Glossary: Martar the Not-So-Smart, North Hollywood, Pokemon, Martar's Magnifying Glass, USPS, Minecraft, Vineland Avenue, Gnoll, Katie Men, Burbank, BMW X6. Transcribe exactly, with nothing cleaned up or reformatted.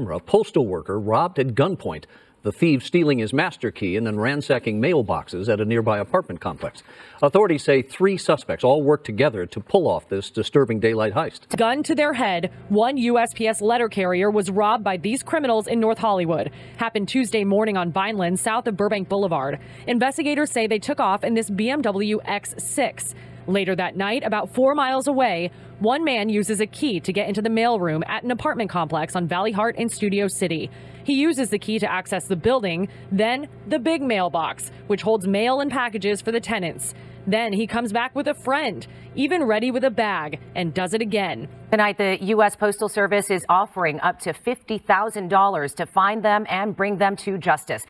camera, postal worker robbed at gunpoint, the thief stealing his master key and then ransacking mailboxes at a nearby apartment complex. Authorities say three suspects all worked together to pull off this disturbing daylight heist. Gun to their head, one U S P S letter carrier was robbed by these criminals in North Hollywood. Happened Tuesday morning on Vineland, south of Burbank Boulevard. Investigators say they took off in this B M W X six. Later that night, about four miles away, one man uses a key to get into the mailroom at an apartment complex on Valley Heart in Studio City. He uses the key to access the building, then the big mailbox, which holds mail and packages for the tenants. Then he comes back with a friend, even ready with a bag, and does it again. Tonight, the U S Postal Service is offering up to fifty thousand dollars to find them and bring them to justice.